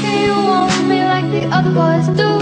say you want me like the other boys do.